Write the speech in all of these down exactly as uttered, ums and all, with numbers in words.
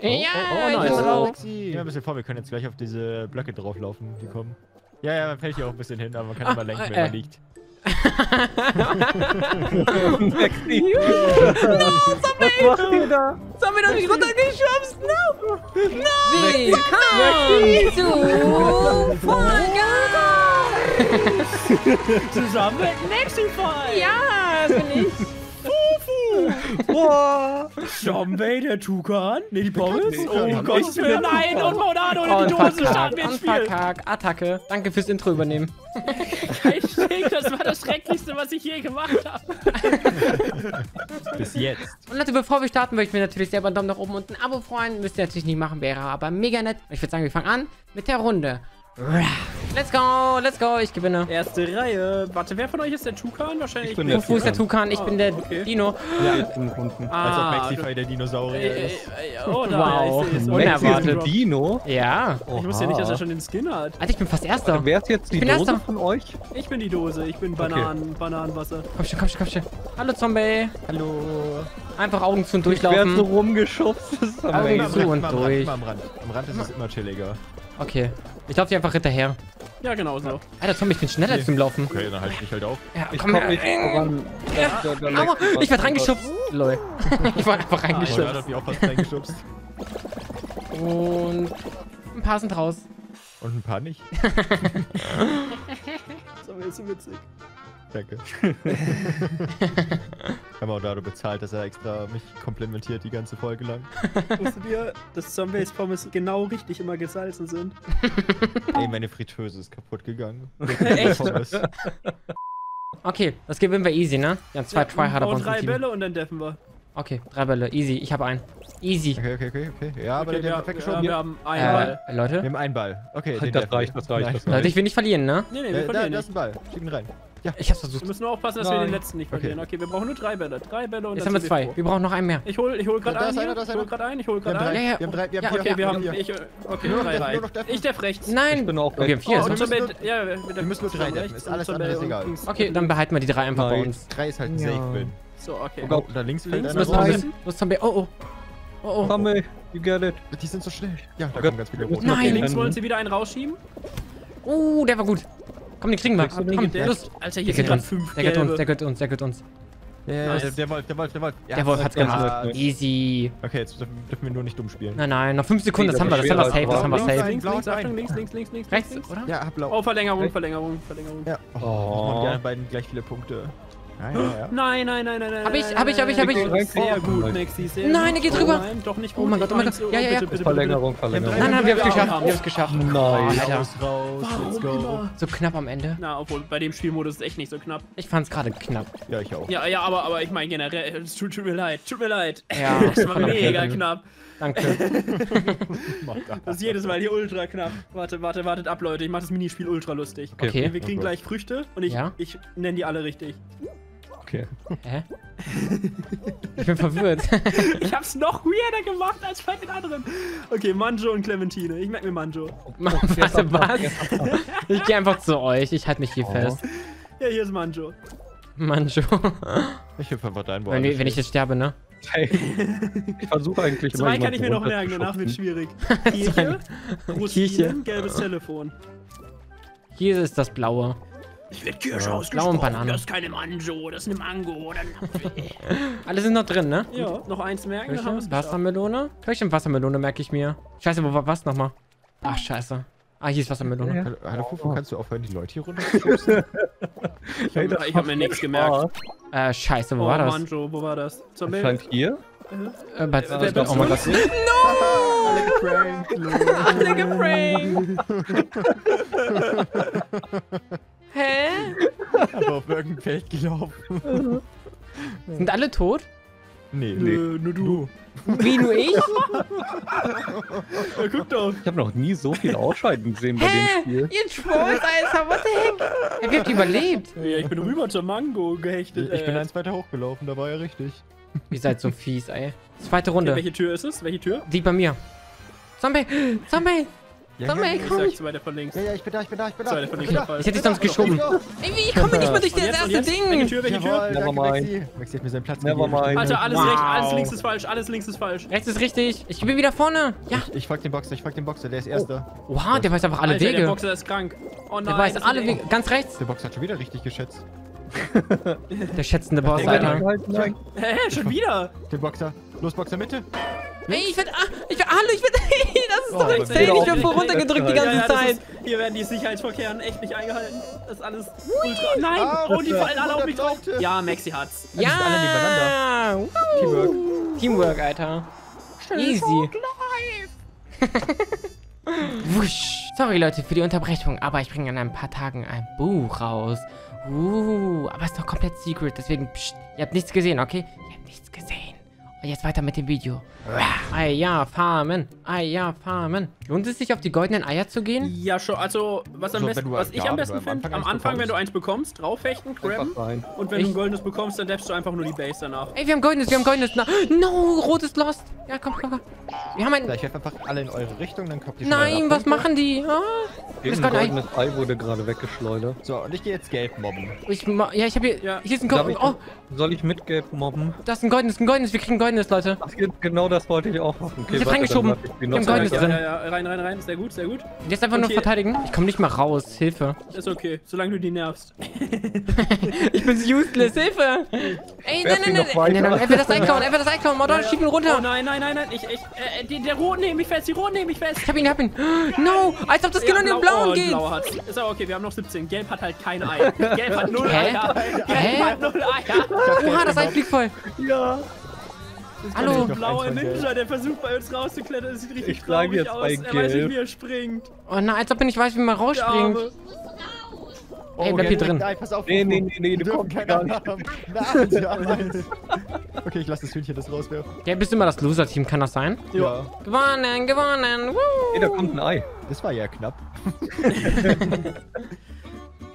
Ja, oh, oh, oh, nice. Ich drauf. Geh mal ein bisschen vor, wir können jetzt gleich auf diese Blöcke drauflaufen, die kommen. Ja, ja, man fällt hier auch ein bisschen hin, aber man kann ah, immer lenken, äh. wenn man liegt. Maxi! No, Zombey! Was macht ihr da? Zombey hat mich runtergeschubst! No! No! Willkommen zu Fall Guys! Zusammen mit Mexify! Ja, das bin ich! Fufu! Boah! Zombey, der Tukan? Ne, die Pommes? Oh Gott! Nein! Und Maudado in die Dose starten wir ins Spiel! Unverkack, Attacke! Danke fürs Intro übernehmen! Richtig, das war das Schrecklichste, was ich je gemacht habe. Bis jetzt. Und Leute, bevor wir starten, möchte ich mir natürlich selber einen Daumen nach oben und ein Abo freuen. Müsst ihr natürlich nicht machen, wäre aber mega nett. Ich würde sagen, wir fangen an mit der Runde. Let's go, let's go, ich gewinne. Erste Reihe. Warte, wer von euch ist der Tukan? Wahrscheinlich. Ich bin der Fufu ist der Tukan, ich oh, bin der okay. Dino. Ja, ich bin unten. Ah, als ob Mexify der Dinosaurier äh, äh, ist. Oh, da wow. ist unerwartet. Dino? Ja. Ich wusste ja nicht, dass er schon den Skin hat. Alter, ich bin fast Erster. Also, wer ist jetzt die Dose erster. von euch? Ich bin die Dose, ich bin Bananen, okay. Bananenwasser. Komm schon, komm schon, komm schon. Hallo Zombey. Hallo. Einfach Augen zu und durchlaufen. Ich werd so rumgeschubst. Das ist Augen zu und durch. Am Rand. Am Rand ist es immer chilliger. Okay. Ich laufe dir einfach hinterher. Ja, genau so. Alter, Zombey, ich bin schneller als nee. zum Laufen. Okay, dann halte ich mich halt auf. Ja, ich komm, komm nicht voran. Ja. Da, da, da Aua, ich werd reingeschubst. Lol. Ich werd einfach reingeschubst. Ah, ich auch fast reingeschubst. Und ein paar sind raus. Und ein paar nicht. Zombey ist so witzig. Danke. Haben auch dadurch bezahlt, dass er extra mich komplimentiert die ganze Folge lang. Wusstet ihr, dass Zombies Pommes genau richtig immer gesalzen sind? Ey, meine Fritteuse ist kaputt gegangen. Echt? Okay, das gewinnen wir easy, ne? Wir haben zwei ja, Tryharder von uns. Und drei Bälle und dann deffen wir. Okay, drei Bälle, easy. Ich habe einen. Easy. Okay, okay, okay. okay. Ja, aber okay, der hat weggeschoben. Ja, wir haben einen äh, Ball. Leute? Wir haben einen Ball. Okay, den das reicht, das reicht, das reicht. Leute, ich will nicht verlieren, ne? Nee, nee, wir verlieren nicht. Da ist ein Ball. Schick ihn rein. Ja, ich hab's versucht. Wir müssen nur aufpassen, dass Nein. wir den letzten nicht verlieren. Okay. okay, wir brauchen nur drei Bälle. Drei Bälle und jetzt haben wir zwei. Wir brauchen noch einen mehr. Ich hol, ich hol gerade einen, ja, einen. Ich hol gerade einen. Ich hol gerade einen. Wir haben drei. Wir haben vier. Okay, wir haben vier. Okay, nur drei rein. Ich darf rechts. Nein. Ich bin auch okay, vier. Oh, wir müssen nur drei rechts. Ist alles andere egal. Okay, dann behalten wir die drei einfach bei uns. Drei ist halt ein Safe-Win. So, okay. Oh, da links fällt einer raus. Los, Zombey. Oh, oh. Oh, oh. Zombey, you get it. Die sind so schnell. Ja, da kommen ganz viele Rote. Nein. Links wollen sie wieder einen rausschieben. Oh, der war gut. Komm, den kriegen wir. Komm, los. Alter, hier sind fünf. Der gehört uns, der gehört uns, der gehört uns. Yes. Der Wolf, der Wolf, der Wolf. Ja, der Wolf hat's gemacht. Ja. Easy. Okay, jetzt dürfen wir nur nicht dumm spielen. Nein, nein, noch fünf Sekunden, das haben wir, das haben wir safe, das haben wir safe. Links, links, links, links, links, links. Rechts, oder? Ja, hab blau. Oh, Verlängerung, Verlängerung, Verlängerung. Ja. Oh, die beiden gleich viele Punkte. Nein, ja, ja. nein, nein, nein, nein, nein. Hab ich, hab ich, hab ich, hab ich. Sehr gut, Maxi, sehr gut. Nein, er geht rüber. Nein, doch nicht gut. Oh mein Gott, oh mein Gott. Ja, ja, ja. Verlängerung, Verlängerung. Nein, nein, wir haben's geschafft, wir haben's geschafft. Nein, raus, raus, let's go. So knapp am Ende. Na, obwohl, bei dem Spielmodus ist echt nicht so knapp. Ich fand's gerade knapp. Ja, ich auch. Ja, ja, aber, aber ich meine generell, es tut mir leid, tut mir leid. Ja, das war mega knapp. Danke. Das ist jedes Mal hier ultra knapp. Warte, warte, wartet ab, Leute. Ich mach das Minispiel ultra lustig. Okay. okay. Wir kriegen gleich Früchte und ich, ja? ich nenne die alle richtig. Okay. Hä? Ich bin verwirrt. Ich hab's noch weirder gemacht als bei den anderen. Okay, Manjo und Clementine. Ich merke mir Manjo. Warte, was? Ich geh einfach zu euch. Ich halte mich hier oh. fest. Ja, hier ist Manjo. Manjo. Ich hüpfe einfach dein Wort. Wenn, wenn ich jetzt sterbe, ne? Hey. Ich versuche eigentlich immer. Zwei kann ich mir noch merken, danach wird schwierig. Kirche, Kirche, gelbes Telefon. Hier ist das blaue. Ich werde Kirsche ja. ausgesprochen. Bananen. Das ist keine Manjo, das ist eine Mango. Alle sind noch drin, ne? Ja, noch eins merken. Kirche, Wassermelone. Kirche und Wassermelone merke ich mir. Scheiße, wo war was nochmal? Ach, scheiße. Ah, hier ist Wassermelone. Ja. Hallo, hallo Fufu, kannst du aufhören, die Leute hier runterzuschubsen? ich hab, ich hab mir nichts gemerkt. Äh, scheiße, wo oh, war das? Manjo, wo war das? Zombey? Scheint hier? Äh, bei Zombey. Oh mein Gott. No! Alle geprankt. Alle geprankt. Hä? Aber auf irgendein Feld gelaufen. Sind alle tot? Nee, nee. Nö, nur du. Wie, nur ich? Ja, guck doch. Ich habe noch nie so viel Ausscheiden gesehen bei dem Spiel. Ihr Trolls, Alter, what the heck? Ja, wir habt überlebt. Ja, ich bin rüber zur Mango gehechtet. Ich äh. bin eins weiter hochgelaufen, da war ja richtig. Ihr seid so fies, ey. Zweite Runde. Okay, welche Tür ist es? Welche Tür? Die bei mir. Zombey! Zombey! Ja, ja, ich komm. Ich weiter von links. Ja, ja, ich bin da, ich bin da, ich bin da. Ich, bin da. ich hätte dich sonst geschoben. Ich komme nicht mal durch das erste Ding. Welche Tür, welche Tür? Nevermind. Maxi hat mir seinen Platz gegeben. Alter, alles rechts, alles links ist falsch, alles links ist falsch. Rechts ist richtig. Ich bin wieder vorne. Ja. Ich, ich folge den Boxer, ich folge den Boxer, der ist Erster. Wow, der weiß einfach alle Wege. Der Boxer ist krank. Oh nein. Der weiß alle Wege. Ganz rechts. Der Boxer hat schon wieder richtig geschätzt. Der schätzende Boxer, Alter. Hä, schon wieder? Der Boxer. Los, Boxer, Mitte. Ey, ich werd, ich werd, hallo, ich werd, das ist doch insane, ich werd voll runtergedrückt die ganze Zeit. Hier werden die Sicherheitsvorkehrungen echt nicht eingehalten. Das ist alles ultra, nein, oh, die fallen alle auf mich drauf. Ja, Maxi hat's. Ja, Teamwork. Teamwork, Alter. Easy. Wusch. Sorry, Leute, für die Unterbrechung, aber ich bringe in ein paar Tagen ein Buch raus. Uh, aber es ist doch komplett secret, deswegen, pst, ihr habt nichts gesehen, okay? Ihr habt nichts gesehen. Und jetzt weiter mit dem Video. Eier ja, farmen. Eier farmen. Lohnt es sich, auf die goldenen Eier zu gehen? Ja, schon. Also, was, am so, besten, was ich ja, am besten finde, am Anfang, am Anfang wenn du eins bekommst, draufhechten, grabben. Und wenn ich? du ein goldenes bekommst, dann dappst du einfach nur die Base danach. Ey, wir haben goldenes, wir haben goldenes. Na, no, rotes Lost. Ja, komm, komm, komm. Wir haben ein... Ja, ich helfe einfach alle in eure Richtung, dann kommt die... Nein, was machen die? Ah, das goldenes Ei wurde gerade weggeschleudert. So, und ich gehe jetzt gelb mobben. Ich ma ja, ich habe hier... Ja. Hier ist ein goldenes... Oh. Soll ich mit gelb mobben? Das ist ein goldenes, ein goldenes. Wir kriegen goldenes. Leute. Ach, genau das wollte ich auch machen. Okay, ich hab reingeschoben. Ich hab Gold drin. Ja, ja, ja, rein, rein, rein. Sehr gut, sehr gut. Jetzt einfach okay. nur verteidigen. Ich komme nicht mal raus. Hilfe. Das ist okay, solange du die nervst. Ich bin useless. Hilfe. Ey, nein, nein, nein. nein, nein. Einfach das Einkommen, einfach das Einkommen. Maudado, schieb ihn runter. Oh nein, nein, nein, nein. Ich, ich, äh, die, der Roten nehme ich fest, die Roten nehme ich fest. Ich hab ihn, ich hab ihn. No, als ob das Gelb ja, in den Blauen oh, geht. Blau ist aber okay, wir haben noch siebzehn. Gelb hat halt kein Ei. Gelb hat null Eier. Gelb hat null Eier. Oha, das Ei fliegt voll. Ja. Hallo, blauer Ninja, der versucht bei uns rauszuklettern, das sieht richtig traurig aus, er weiß nicht, wie er springt. Oh nein, als ob ich nicht weiß, wie man rausspringt. Oh, ey, bleib hier drin. Nein, pass auf, nee, nee, nee, nee, du kommst gar nicht. Okay, ich lass das Hühnchen das rauswerfen. Ja, bist du immer das Loser-Team, kann das sein? Ja. Gewonnen, gewonnen, woo! Ey, da kommt ein Ei. Das war ja knapp.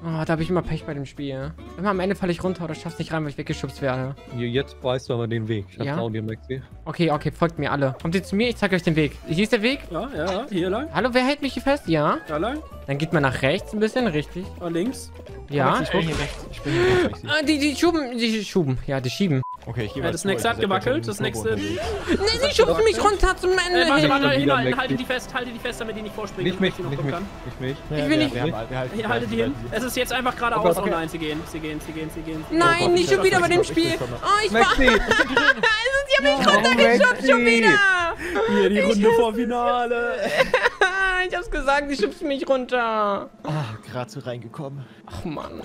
Oh, da habe ich immer Pech bei dem Spiel. Immer am Ende falle ich runter oder schaff's nicht rein, weil ich weggeschubst werde. Jetzt weißt du aber den Weg. Ich hab's auch dir, Maxi. Okay, okay, folgt mir alle. Kommt ihr zu mir, ich zeige euch den Weg. Hier ist der Weg. Ja, ja, hier lang. Hallo, wer hält mich hier fest? Ja. Da lang. Dann geht man nach rechts ein bisschen, richtig. Und links. Ja. Ich bin hier rechts. Ich bin hier rechts. Ah, die, die schuben, die schuben. Ja, die schieben. Okay, ich gebe das nächste hat gewackelt, das nächste... Nee, sie schubst mich runter zum Ende hin. Warte, hinhalten, halte die fest, halte die fest, damit die nicht vorspringen. Nicht mich, nicht mich, nicht mich. Ich will nicht. Halte die hin. Es ist jetzt einfach geradeaus. Oh nein, sie gehen, sie gehen, sie gehen, sie gehen. Nein, nicht schon wieder bei dem Spiel. Oh, ich war... Sie haben mich runtergeschubst schon wieder. Hier, die Runde vor Finale. Ich hab's gesagt, die schubst mich runter. Ah, gerade so reingekommen. Ach Mann,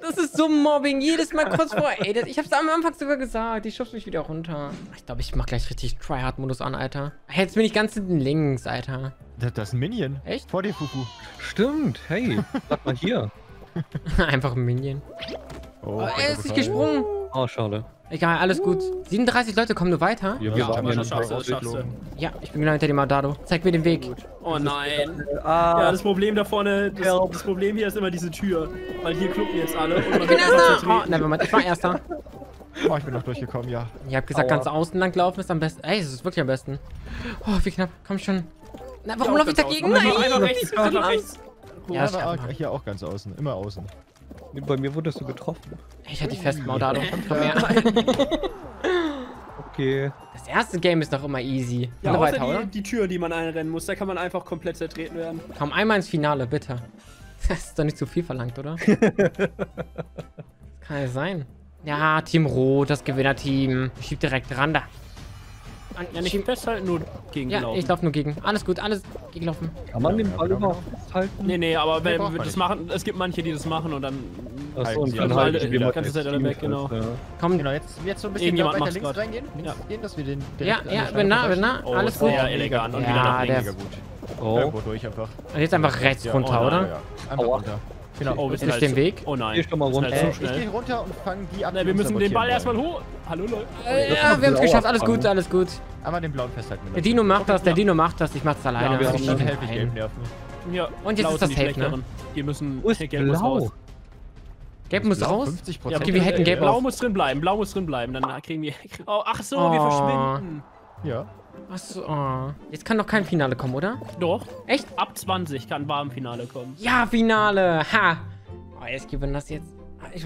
das ist so Mobbing, jedes Mal kurz vor. Ey, das, ich hab's am Anfang sogar gesagt, die schubst mich wieder runter. Ich glaube, ich mach gleich richtig Tryhard-Modus an, Alter. Hey, jetzt bin ich ganz hinten links, Alter. Das, das ist ein Minion. Echt? Vor dir, Fufu. Stimmt, hey, sag mal hier. Einfach ein Minion. Oh, oh, er ist nicht gesprungen. Oh, schade. Egal, alles gut. siebenunddreißig Leute kommen nur weiter. Ja, ja, aber das schaffst du, das schaffst du. Ja, ich bin genau hinter dem Maudado. Zeig mir den Weg. Oh nein. Ah. Ja, das Problem da vorne, das, das Problem hier ist immer diese Tür. Weil hier kluppen jetzt alle. Und man ich bin erster. Oh, nein, Moment, ich war erster. Oh, ich bin noch durchgekommen, ja. Ihr habt gesagt, Aua. ganz außen lang laufen ist am besten. Ey, das ist wirklich am besten. Oh, wie knapp. Komm schon. Na, warum laufe ich dagegen? Nein, nein, rechts, rechts, rechts. Ja, ich war hier auch ganz außen. Immer außen. Bei mir wurdest du getroffen. Ich hatte dich fest, Maudado. Okay. Das erste Game ist noch immer easy. Ja, außer weiter, die, oder? die Tür, die man einrennen muss, da kann man einfach komplett zertreten werden. Komm einmal ins Finale, bitte. Das ist doch nicht zu viel verlangt, oder? Kann ja sein. Ja, Team Rot, das Gewinnerteam. Ich schieb direkt ran da. Ja, nicht festhalten, nur gegen Ja, laufen. ich laufe nur gegen. Alles gut, alles gegen laufen. Kann man den Ball überhaupt festhalten? Nee, nee, aber wenn wir das machen, es gibt manche, die das machen und dann... Achso, und dann halt, halt, dann kannst du es halt dann weg, genau. Ja. Komm, genau, jetzt, jetzt so ein bisschen weiter links grad. reingehen, links ja. gehen, dass wir den direkt Ja, ja, wenn nah, wenn nah, oh, alles gut. Ja, elegant und wieder nach links. Ja, der ist... durch einfach. Und jetzt einfach rechts runter, oder? Ja, einfach runter. Genau, oh, bist du den Weg? Oh nein. Ich geh runter und fang die ab. Wir müssen den Ball erstmal hoch. Hallo Leute. Ja, wir haben es geschafft. Alles gut, alles gut. Einmal den blauen festhalten. Der Dino macht das, der Dino macht das. Ich mach's alleine. Ja, und jetzt ist das Safe, ne? Wir müssen Gelb muss raus. Gelb muss raus? Okay, wir hätten Gelb. Blau muss drin bleiben, Blau muss drin bleiben. Dann kriegen wir... Oh, ach so, wir verschwinden. Ja. Achso. Oh. Jetzt kann doch kein Finale kommen, oder? Doch. Echt? Ab zwanzig kann Warmfinale kommen. Ja, Finale. Ha. Oh, jetzt gewinnen das jetzt.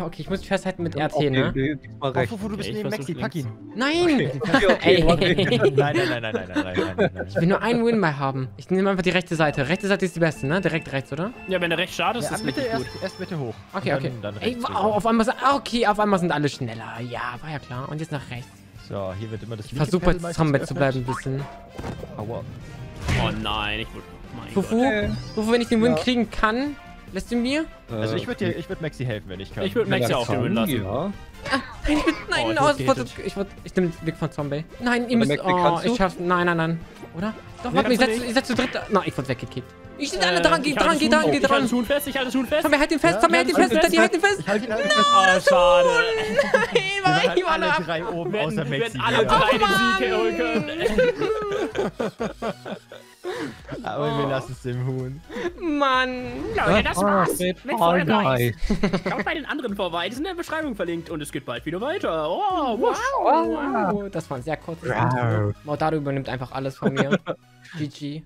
Okay, ich muss mich festhalten mit R T, okay, ne? Okay, oh, Fufu, du bist neben Mexi, pack ihn. Nein! Okay, okay, okay. Nein, nein, nein, nein, nein, nein, nein, nein. Ich will nur einen Win bei haben. Ich nehme einfach die rechte Seite. Rechte Seite ist die beste, ne? Direkt rechts, oder? Ja, wenn der rechts schade ist, ja, ist es richtig gut. Erst Mitte hoch. Okay, okay. Dann, dann ey, wow, auf einmal, okay, auf einmal sind alle schneller. Ja, war ja klar. Und jetzt nach rechts. So, hier wird immer das... Ich versuche bei Zombey zu bleiben ein bisschen. Aua. Oh nein, ich wurde... Fufu, okay. Fufu, wenn ich den Win ja. kriegen kann... Lässt du mir? Also ich würde würd Maxi helfen, wenn ich kann. Ich würde Maxi ja, auch gewinnen lassen. Ja. Ah, nein, ich würd, nein, oh, ich, aus, ich, würd, ich nehme den Weg von Zombey. Nein, ihr müsst... Oh, ich schaff's... Nein, nein, nein. Oder? Doch, nee, warte, ich setz, ich setz zu dritt... Nein, ich wurde weggekickt. Ich sind äh, alle dran, geh dran, geh dran, geh dran. Ich halte Schuhen fest, ich halte Schuhen fest. Zombey, halt ihn fest, Zombey, halt ihn fest, hinter dir, halt ihn fest. Nein, schade. Nein, wir waren alle drei oben, außer Maxi. Wir alle drei den Sieg holen können. Aber oh. wir lassen es dem Huhn. Mann. Ja, das war's. Mit Fall Guys. Schaut bei den anderen vorbei. Die sind in der Beschreibung verlinkt. Und es geht bald wieder weiter. Oh, wow. wow. wow. Das war ein sehr kurzes Video. Maudado übernimmt einfach alles von mir. G G.